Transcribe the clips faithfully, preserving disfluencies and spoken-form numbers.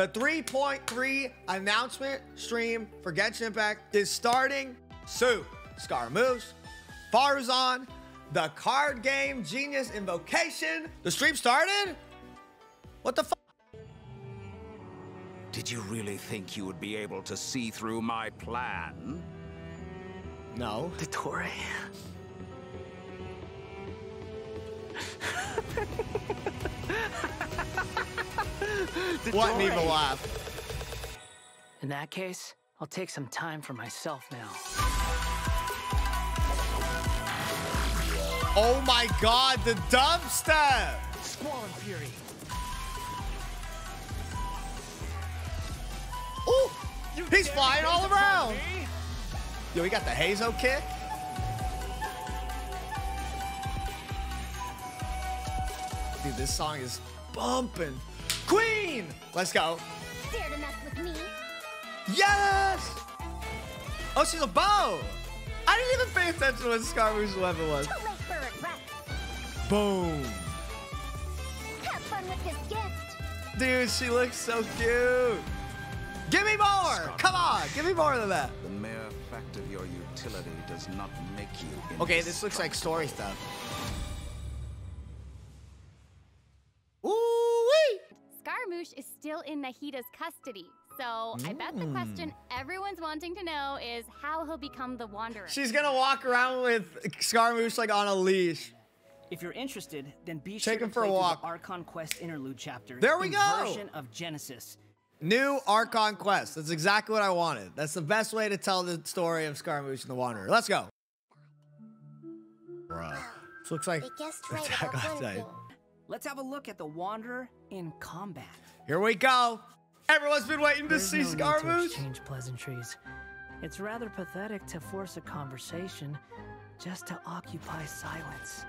The three point three announcement stream for Genshin Impact is starting soon. Scaramouche, Faruzan, the card game Genius Invocation. The stream started? What the fuck? Did you really think you would be able to see through my plan? No. Dottore. What an evil laugh. In that case, I'll take some time for myself now. Oh my god, the dubstep! Squall and Fury. Ooh! You he's flying all around! Me? Yo, he got the Hazo kick. Dude, this song is bumping. Queen! Let's go. Scared enough with me? Yes! Oh, she's a bow! I didn't even pay attention to what Scaramouche's weapon was. Too late for regret. Boom! Have fun with this gift. Dude, she looks so cute. Give me more! Come on! Give me more than that. The mere fact of your utility does not make you. Okay, this looks like story stuff. Scaramouche is still in Nahida's custody, so mm. I bet the question everyone's wanting to know is how he'll become the Wanderer. She's gonna walk around with Scaramouche like on a leash. If you're interested, then be Take sure to for play a walk. the Archon Quest interlude chapter. There we go. Version of Genesis. New Archon Quest. That's exactly what I wanted. That's the best way to tell the story of Scaramouche and the Wanderer. Let's go. Bruh. This looks like Attack on Titan. Let's have a look at the Wanderer in combat. Here we go. Everyone's been waiting There's to see no Scaramouche. Exchange pleasantries. It's rather pathetic to force a conversation just to occupy silence.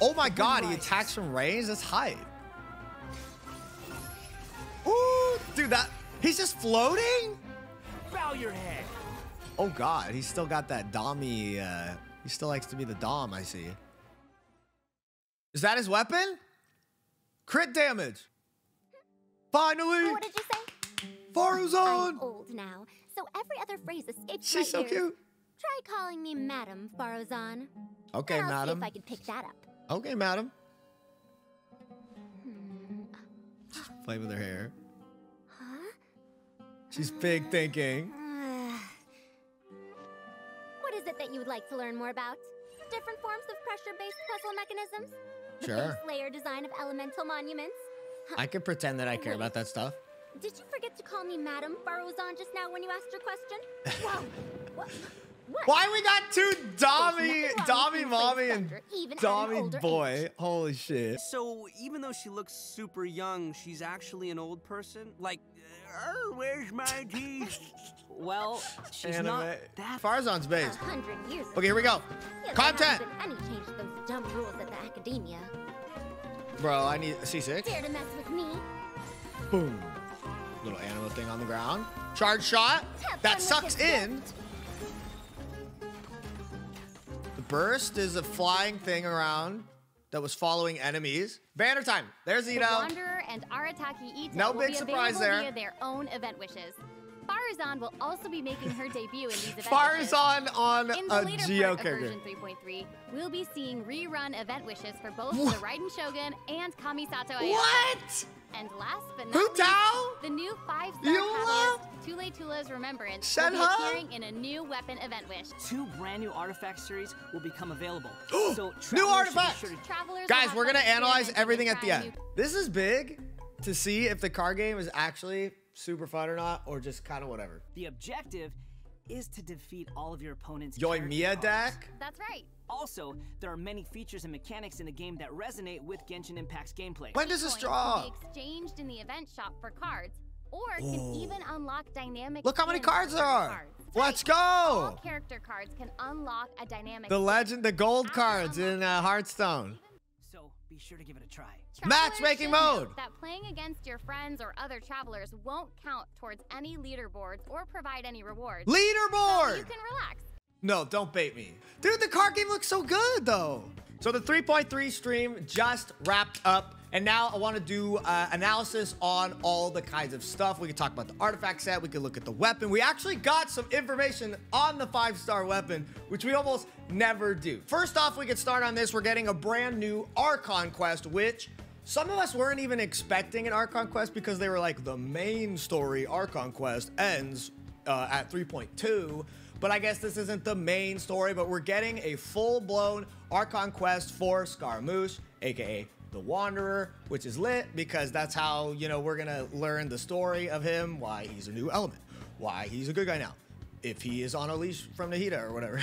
Oh my god, he attacks from range? That's hype. Ooh, dude, that he's just floating? Bow your head. Oh god, he's still got that dommy. Uh, he still likes to be the dom, I see. Is that his weapon? Crit damage. Finally. Oh, what did you say? Faruzan. I'm old now, so every other phrase escapes She's my so ears. cute. Try calling me Madam Faruzan. Okay, I'll Madam. See if I could pick that up. Okay, Madam. Hmm. Play with her hair. Huh? She's big thinking. Uh, what is it that you would like to learn more about? Different forms of pressure-based puzzle mechanisms? The sure. layer design of elemental monuments. Huh. I can pretend that I care Wait. about that stuff. Did you forget to call me Madam Faruzan just now when you asked your question? Wow. what? What? Why we got two Dommy, Dommy mommy and Dommy boy? Age. Holy shit. So even though she looks super young, she's actually an old person? Like, oh, where's my teeth? Well, she's Anime. not that... Faruzan's based. one hundred years okay, here we go. Yeah, Content! Any change to those dumb rules at the academia. Bro, I need C six. Dare to mess with me. Boom. Little Anemo thing on the ground. Charge shot. Have that sucks in. Gift. The burst is a flying thing around that was following enemies. Banner time. There's Itto. The Wanderer and Arataki Itto no will big be surprise there. Via their own event wishes. Faruzan will also be making her debut in these event Faruzan wishes. on in the a Geo character. In version three point three, we'll be seeing rerun event wishes for both what? the Raiden Shogun and Kamisato Ayaka. What? And last but not least, the new five-star Tule Tula's Remembrance will be appearing in a new weapon event wish. Two brand new artifact series will become available. So new artifacts! Sure to Guys, we're going to analyze everything at the end. This is big to see if the card game is actually super fun or not, or just kind of whatever. The objective is to defeat all of your opponents' Yoimiya deck? That's right. Also, there are many features and mechanics in the game that resonate with Genshin Impact's gameplay. When does this draw? Can be exchanged in the event shop for cards, or Ooh. can even unlock dynamic. Look how many cards there are! Cards. Let's right. go! All character cards can unlock a dynamic. The legend, the gold After cards in uh, Hearthstone. So be sure to give it a try. Matchmaking mode. That playing against your friends or other travelers won't count towards any leaderboards or provide any rewards. Leaderboard. So you can relax. No, don't bait me. Dude, the card game looks so good, though. So the three point three stream just wrapped up. And now I want to do uh, analysis on all the kinds of stuff. We can talk about the artifact set. We can look at the weapon. We actually got some information on the five-star weapon, which we almost never do. First off, we can start on this. We're getting a brand new Archon quest, which some of us weren't even expecting an Archon quest because they were like, the main story Archon quest ends uh, at three point two. But I guess this isn't the main story, but we're getting a full-blown Archon quest for Scaramouche, a k a the Wanderer, which is lit because that's how, you know, we're gonna learn the story of him, why he's a new element, why he's a good guy now, if he is on a leash from Nahida or whatever.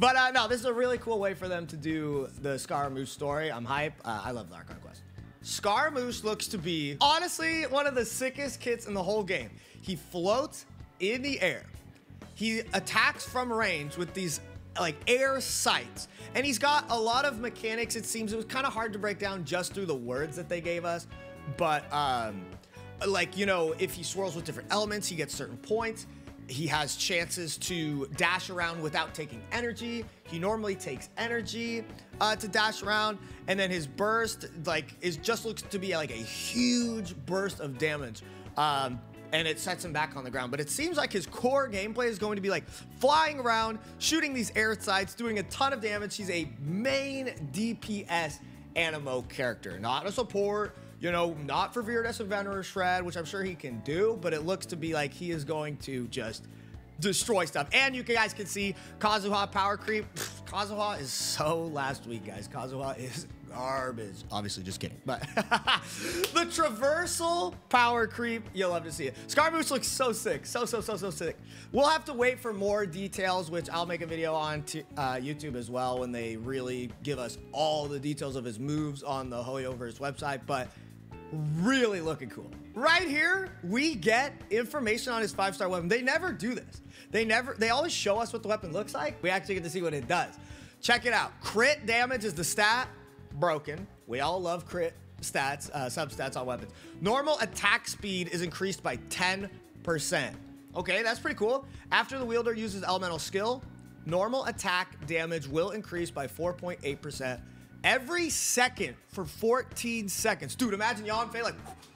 But uh, no, this is a really cool way for them to do the Scaramouche story. I'm hype. Uh, I love the Archon quest. Scaramouche looks to be, honestly, one of the sickest kits in the whole game. He floats in the air. He attacks from range with these like air sights, and he's got a lot of mechanics. It seems it was kind of hard to break down just through the words that they gave us, but um like, you know, if he swirls with different elements, he gets certain points. He has chances to dash around without taking energy. He normally takes energy uh to dash around, and then his burst like is just looks to be like a huge burst of damage, um and it sets him back on the ground. But it seems like his core gameplay is going to be like flying around, shooting these air sides, doing a ton of damage. He's a main D P S Anemo character, not a support, you know, not for Viridess or Venerer Shred, which I'm sure he can do, but it looks to be like he is going to just destroy stuff. And you guys can see Kazuha power creep. Pfft, Kazuha is so last week, guys. Kazuha is garbage. Obviously, just kidding. But the traversal power creep, you'll love to see it. Scaramouche looks so sick. So, so, so, so sick. We'll have to wait for more details, which I'll make a video on to, uh, YouTube as well when they really give us all the details of his moves on the Hoyoverse website. But really looking cool. Right here, we get information on his five-star weapon. They never do this. They never, they always show us what the weapon looks like. We actually get to see what it does. Check it out. Crit damage is the stat. Broken. We all love crit stats, uh, substats on weapons. Normal attack speed is increased by ten percent. Okay, that's pretty cool. After the wielder uses elemental skill, normal attack damage will increase by four point eight percent every second for fourteen seconds. Dude, imagine Yanfei like,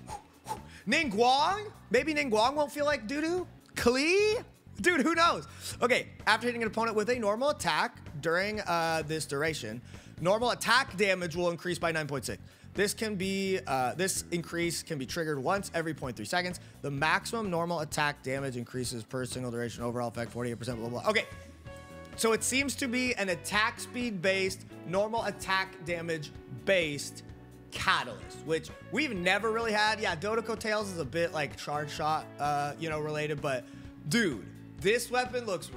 whoosh, whoosh. Ningguang? Maybe Ningguang won't feel like doo-doo? Klee? Dude, who knows? Okay, after hitting an opponent with a normal attack during uh, this duration, normal attack damage will increase by nine point six. This can be, uh, this increase can be triggered once every zero point three seconds. The maximum normal attack damage increases per single duration, overall effect forty-eight percent, blah, blah, blah. Okay, so it seems to be an attack speed-based, normal attack damage-based catalyst, which we've never really had. Yeah, Dodoko Tails is a bit like charge shot, uh, you know, related, but dude, this weapon looks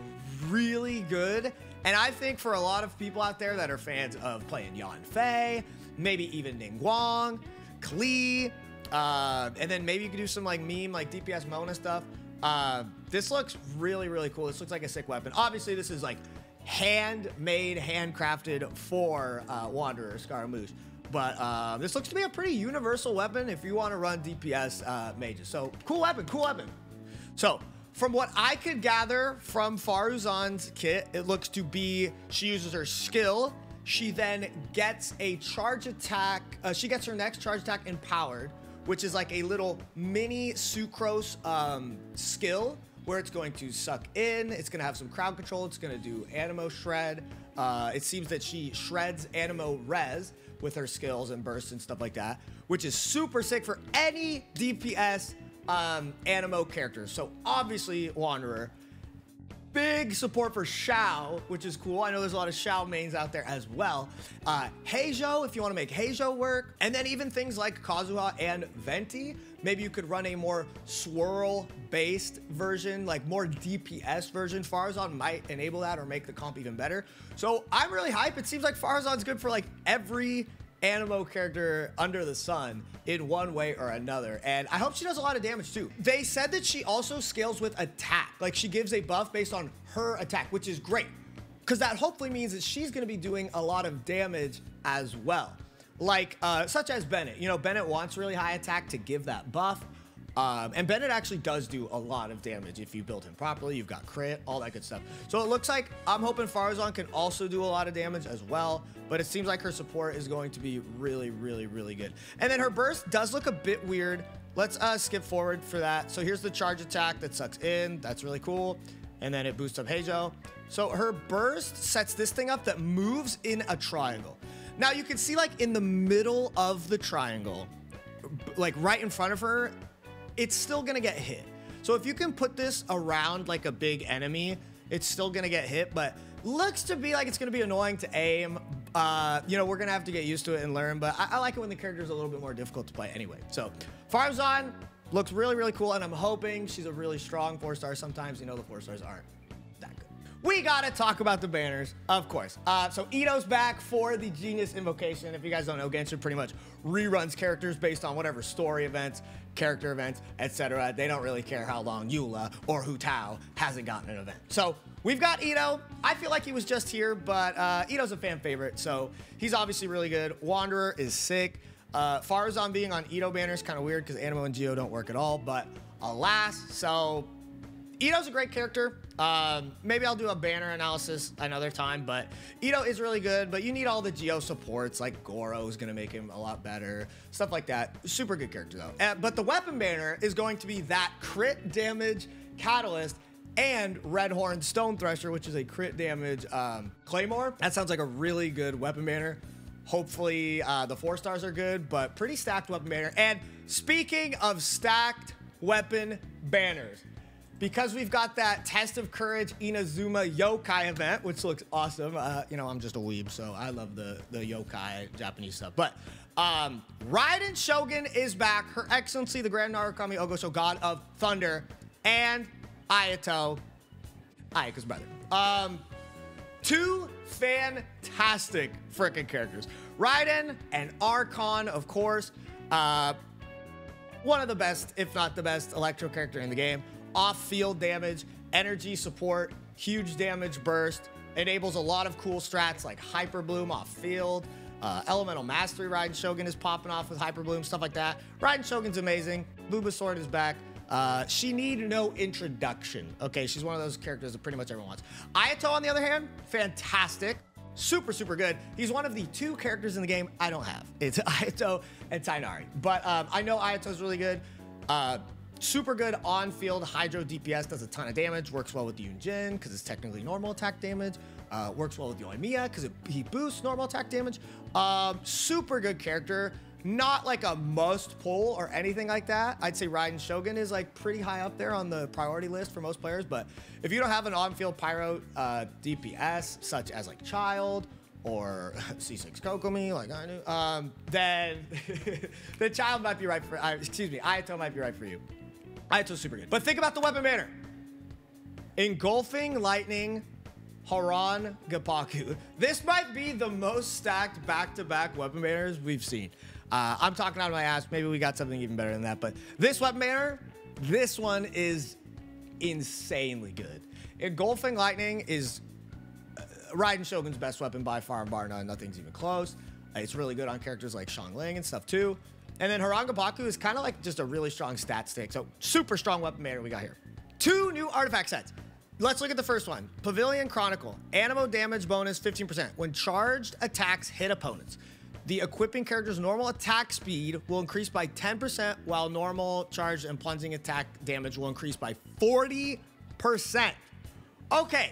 really good. And I think for a lot of people out there that are fans of playing Yanfei, maybe even Ningguang, Klee, uh, and then maybe you could do some like meme, like D P S Mona stuff. Uh, this looks really, really cool. This looks like a sick weapon. Obviously, this is like handmade, handcrafted for uh, Wanderer Scaramouche. But uh, this looks to be a pretty universal weapon if you want to run D P S uh, mages. So cool weapon, cool weapon. So from what I could gather from Faruzan's kit, it looks to be she uses her skill. She then gets a charge attack. Uh, she gets her next charge attack empowered, which is like a little mini Sucrose um, skill where it's going to suck in. It's going to have some crowd control. It's going to do Anemo Shred. Uh, it seems that she shreds Anemo Res with her skills and bursts and stuff like that, which is super sick for any D P S Um, Anemo characters. So obviously Wanderer, big support for Xiao, which is cool. I know there's a lot of Xiao mains out there as well. Uh, Hazo, if you want to make Hazo work, and then even things like Kazuha and Venti. Maybe you could run a more swirl-based version, like more D P S version. Faruzan might enable that or make the comp even better. So I'm really hyped. It seems like Faruzan's good for like every Anemo character under the sun in one way or another, and I hope she does a lot of damage too. They said that she also scales with attack, like she gives a buff based on her attack, which is great because that hopefully means that she's going to be doing a lot of damage as well, like uh such as Bennett. You know, Bennett wants really high attack to give that buff. Um, and Bennett actually does do a lot of damage if you build him properly. You've got crit, all that good stuff. So it looks like I'm hoping Faruzan can also do a lot of damage as well, but it seems like her support is going to be really, really, really good. And then her burst does look a bit weird. Let's uh, skip forward for that. So here's the charge attack that sucks in. That's really cool. And then it boosts up Hazel. So her burst sets this thing up that moves in a triangle. Now you can see like in the middle of the triangle, like right in front of her, it's still gonna get hit. So if you can put this around like a big enemy, it's still gonna get hit, but looks to be like it's gonna be annoying to aim. Uh, you know, we're gonna have to get used to it and learn, but I, I like it when the character's a little bit more difficult to play anyway. So Faruzan looks really, really cool, and I'm hoping she's a really strong four star. Sometimes, you know, the four stars aren't that good. We gotta talk about the banners, of course. Uh, so Itto's back for the Genius Invocation. If you guys don't know, Genshin pretty much reruns characters based on whatever story events, character events, et cetera. They don't really care how long Eula or Hu Tao hasn't gotten an event. So we've got Itto. I feel like he was just here, but uh, Itto's a fan favorite, so he's obviously really good. Wanderer is sick. Uh, Faruzan being on Itto banner is kind of weird because Anemo and Geo don't work at all, but alas, so... Itto's a great character. Um, maybe I'll do a banner analysis another time, but Itto is really good, but you need all the Geo supports, like Goro is gonna make him a lot better, stuff like that. Super good character though. Uh, but the weapon banner is going to be that crit damage catalyst and Red Horn Stone Thresher, which is a crit damage um, claymore. That sounds like a really good weapon banner. Hopefully uh, the four stars are good, but pretty stacked weapon banner. And speaking of stacked weapon banners, because we've got that Test of Courage Inazuma Yokai event, which looks awesome. Uh, you know, I'm just a weeb, so I love the, the yokai Japanese stuff. But um, Raiden Shogun is back. Her Excellency, the Grand Narukami Ogosho, God of Thunder, and Ayato, Ayaka's brother. Um, two fantastic frickin' characters. Raiden and Archon, of course. Uh, one of the best, if not the best, electro character in the game. Off-field damage, energy support, huge damage burst, enables a lot of cool strats like Hyper Bloom off-field, uh, Elemental Mastery. Raiden Shogun is popping off with Hyper Bloom, stuff like that. Raiden Shogun's amazing. Bulbasaur is back. Uh, she need no introduction. Okay, she's one of those characters that pretty much everyone wants. Ayato, on the other hand, fantastic. Super, super good. He's one of the two characters in the game I don't have. It's Ayato and Tainari. But um, I know Ayato's really good. Uh, Super good on-field Hydro D P S, does a ton of damage, works well with Yunjin because it's technically normal attack damage, uh, works well with Yoimiya because he boosts normal attack damage. Um, super good character, not like a must pull or anything like that. I'd say Raiden Shogun is like pretty high up there on the priority list for most players, but if you don't have an on-field Pyro uh, D P S, such as like Childe or C six Kokomi, like I knew, um, then the Childe might be right for, uh, excuse me, Ayato might be right for you. It's super good. But think about the weapon banner. Engulfing Lightning, Haran Geppaku. This might be the most stacked back-to-back weapon banners we've seen. Uh, I'm talking out of my ass. Maybe we got something even better than that. But this weapon banner, this one is insanely good. Engulfing Lightning is uh, Raiden Shogun's best weapon by far and bar none. Nothing's even close. Uh, it's really good on characters like Xiangling and stuff too. And then Haran Geppaku is kind of like just a really strong stat stick. So super strong weapon banner we got here. Two new artifact sets. Let's look at the first one. Pavilion Chronicle. Anemo damage bonus fifteen percent. When charged attacks hit opponents, the equipping character's normal attack speed will increase by ten percent, while normal charged and plunging attack damage will increase by forty percent. Okay.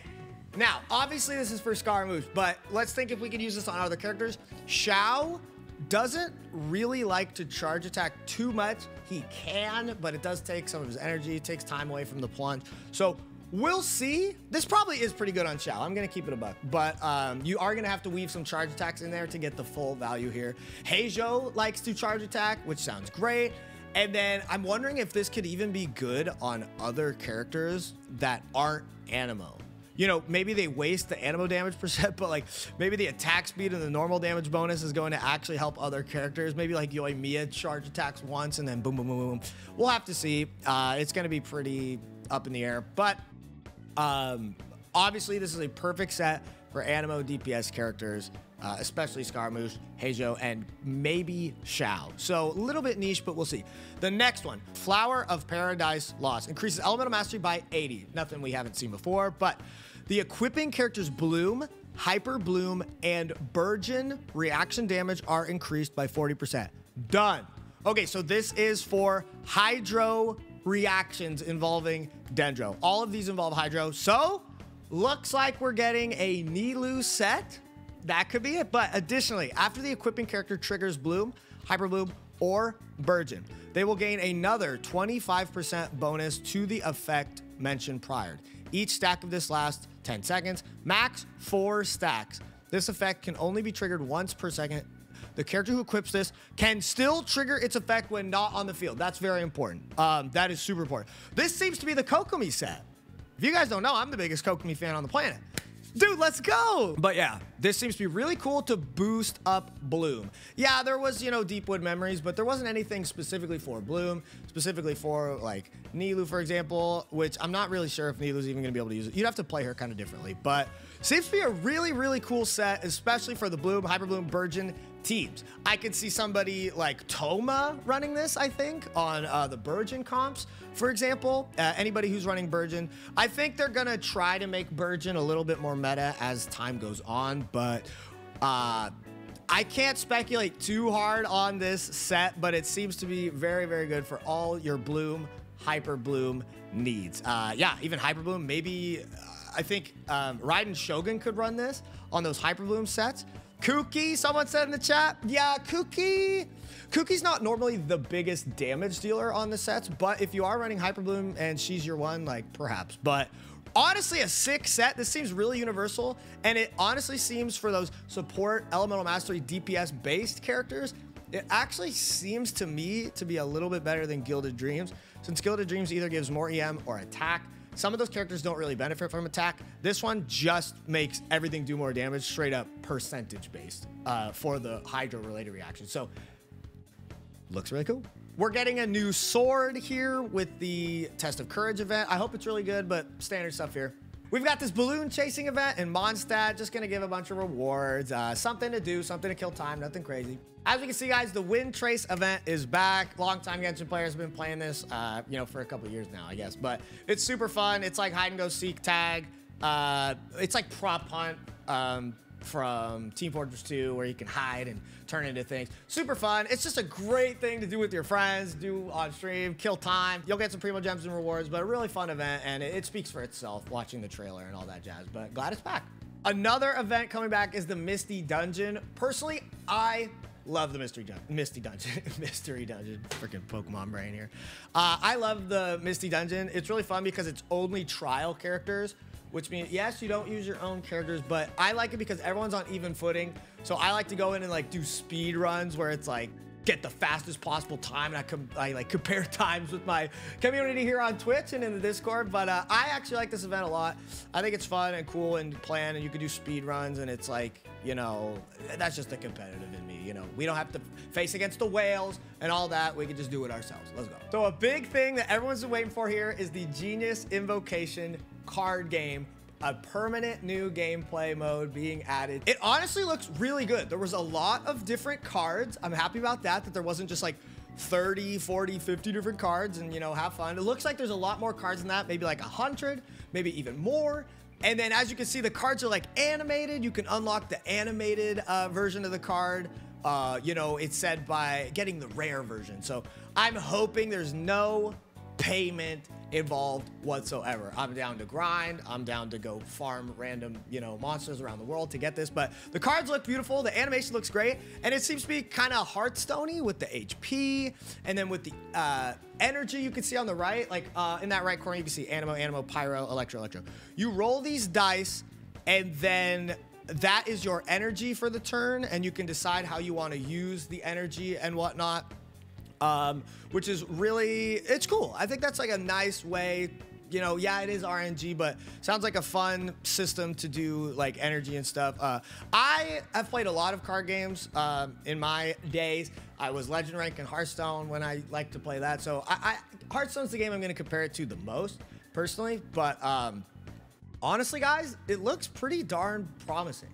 Now, obviously this is for Scaramouche, but let's think if we could use this on other characters. Xiao doesn't really like to charge attack too much. He can, but it does take some of his energy. It takes time away from the plunge. So we'll see. This probably is pretty good on Xiao. I'm going to keep it a buck. But um, you are going to have to weave some charge attacks in there to get the full value here. Hazo likes to charge attack, which sounds great. And then I'm wondering if this could even be good on other characters that aren't Anemo. You know, maybe they waste the Anemo damage percent, but like maybe the attack speed and the normal damage bonus is going to actually help other characters. Maybe like Yoimiya charge attacks once and then boom, boom, boom, boom. We'll have to see. Uh, it's going to be pretty up in the air, but um, obviously this is a perfect set for Anemo D P S characters, uh, especially Scaramouche, Hazo, and maybe Xiao. So a little bit niche, but we'll see. The next one, Flower of Paradise Lost. Increases Elemental Mastery by eighty. Nothing we haven't seen before, but the equipping characters Bloom, Hyper Bloom, and Burgeon reaction damage are increased by forty percent. Done. Okay, so this is for Hydro reactions involving Dendro. All of these involve Hydro, so looks like we're getting a Nilou set. That could be it, but additionally, after the equipping character triggers Bloom, Hyper Bloom, or Burgeon, they will gain another twenty-five percent bonus to the effect mentioned prior. Each stack of this lasts ten seconds, max four stacks. This effect can only be triggered once per second. The character who equips this can still trigger its effect when not on the field. That's very important. Um, that is super important. This seems to be the Kokomi set. If you guys don't know, I'm the biggest Kokomi fan on the planet. Dude, let's go. But yeah, this seems to be really cool to boost up Bloom. Yeah, there was, you know, Deepwood Memories, but there wasn't anything specifically for Bloom, specifically for like Nilou, for example, which I'm not really sure if Nilu's even gonna be able to use it. You'd have to play her kind of differently, but seems to be a really, really cool set, especially for the Bloom, Hyper Bloom, Burgeon teams. I could see somebody like Toma running this, I think, on uh, the Burgeon comps, for example. Uh, anybody who's running Burgeon, I think they're gonna try to make Burgeon a little bit more meta as time goes on, but uh, I can't speculate too hard on this set, but it seems to be very, very good for all your Bloom, Hyper Bloom needs. Uh, yeah, even Hyper Bloom, maybe, uh, I think um, Raiden Shogun could run this on those Hyper Bloom sets. Kuki, someone said in the chat. Yeah, Kuki. Kuki's not normally the biggest damage dealer on the sets, but if you are running Hyper Bloom and she's your one, like perhaps. But honestly, a sick set. This seems really universal, and it honestly seems for those support, elemental mastery, D P S-based characters, it actually seems to me to be a little bit better than Gilded Dreams, since Gilded Dreams either gives more E M or attack. Some of those characters don't really benefit from attack. This one just makes everything do more damage, straight up percentage based uh, for the Hydro related reaction. So looks really cool. We're getting a new sword here with the Test of Courage event. I hope it's really good, but standard stuff here. We've got this balloon chasing event in Mondstadt, just gonna give a bunch of rewards, uh, something to do, something to kill time, nothing crazy. As we can see, guys, the Wind Trace event is back. Long-time Genshin players have been playing this, uh, you know, for a couple years now, I guess. But it's super fun. It's like hide and go seek tag. Uh, it's like prop hunt um, from Team Fortress two, where you can hide and turn into things. Super fun. It's just a great thing to do with your friends, do on stream, kill time. You'll get some primo gems and rewards, but a really fun event, and it, it speaks for itself watching the trailer and all that jazz. But glad it's back. Another event coming back is the Misty Dungeon. Personally, I love the mystery dun Misty Dungeon. Mystery Dungeon. Freaking Pokemon brain here. Uh, I love the Misty Dungeon. It's really fun because it's only trial characters, which means, yes, you don't use your own characters, but I like it because everyone's on even footing. So I like to go in and like do speed runs where it's like, get the fastest possible time, and I, com I like compare times with my community here on Twitch and in the Discord. But uh, I actually like this event a lot. I think it's fun and cool and planned, and you can do speed runs, and it's like, you know, that's just the competitive in me. You know, we don't have to face against the whales and all that. We can just do it ourselves. Let's go. So a big thing that everyone's been waiting for here is the Genius Invocation card game. A permanent new gameplay mode being added. It honestly looks really good. There was a lot of different cards. I'm happy about that, that there wasn't just like thirty, forty, fifty different cards and, you know, have fun. It looks like there's a lot more cards than that, maybe like a hundred, maybe even more. And then as you can see, the cards are like animated. You can unlock the animated uh, version of the card. Uh, you know, it's said by getting the rare version. So I'm hoping there's no payment involved whatsoever. I'm down to grind. I'm down to go farm random, you know, monsters around the world to get this. But the cards look beautiful. The animation looks great. And it seems to be kind of Hearthstone-y with the H P. And then with the uh, energy you can see on the right, like uh, in that right corner, you can see Anemo, Anemo, Pyro, Electro, Electro. You roll these dice, and then that is your energy for the turn. And you can decide how you want to use the energy and whatnot. Um, which is really, it's cool. I think that's like a nice way, you know, yeah, it is R N G, but sounds like a fun system to do like energy and stuff. Uh, I have played a lot of card games um, in my days. I was legend rank in Hearthstone when I like to play that. So I, I Hearthstone's the game I'm going to compare it to the most personally, but um, honestly, guys, it looks pretty darn promising.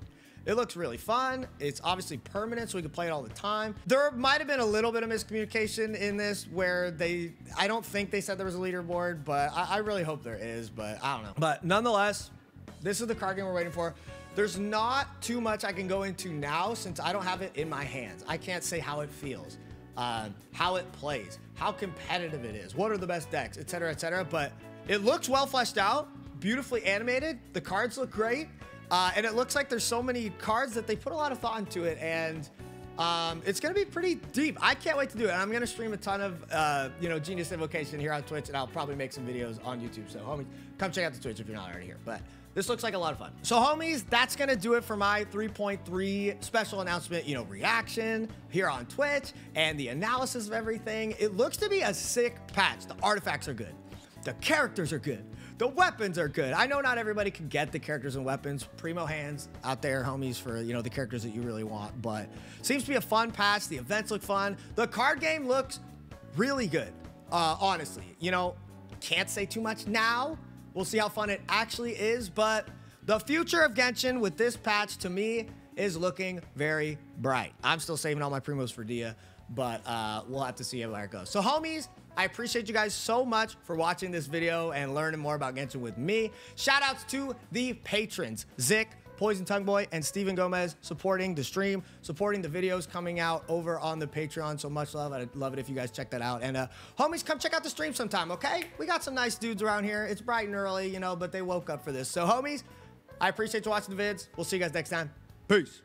It looks really fun. It's obviously permanent, so we can play it all the time. There might have been a little bit of miscommunication in this where they, I don't think they said there was a leaderboard, but I, I really hope there is, but I don't know. But nonetheless, this is the card game we're waiting for. There's not too much I can go into now since I don't have it in my hands. I can't say how it feels, uh, how it plays, how competitive it is, what are the best decks, et cetera, et cetera. But it looks well fleshed out, beautifully animated. The cards look great. Uh, and it looks like there's so many cards that they put a lot of thought into it, and um, it's going to be pretty deep. I can't wait to do it. And I'm going to stream a ton of, uh, you know, Genius Invocation here on Twitch, and I'll probably make some videos on YouTube. So, homies, come check out the Twitch if you're not already here. But this looks like a lot of fun. So, homies, that's going to do it for my three point three special announcement, you know, reaction here on Twitch and the analysis of everything. It looks to be a sick patch. The artifacts are good. The characters are good. The weapons are good. I know not everybody can get the characters and weapons. Primo hands out there, homies, for, you know, the characters that you really want. But seems to be a fun patch. The events look fun. The card game looks really good, uh, honestly. You know, can't say too much now. We'll see how fun it actually is. But the future of Genshin with this patch, to me, is looking very bright. I'm still saving all my primos for Dia, but uh, we'll have to see how it goes. So, homies, I appreciate you guys so much for watching this video and learning more about Genshin with me. Shout outs to the patrons, Zick, Poison Tongue Boy, and Steven Gomez, supporting the stream, supporting the videos coming out over on the Patreon. So much love. I'd love it if you guys check that out. And uh, homies, come check out the stream sometime, okay? We got some nice dudes around here. It's bright and early, you know, but they woke up for this. So, homies, I appreciate you watching the vids. We'll see you guys next time. Peace.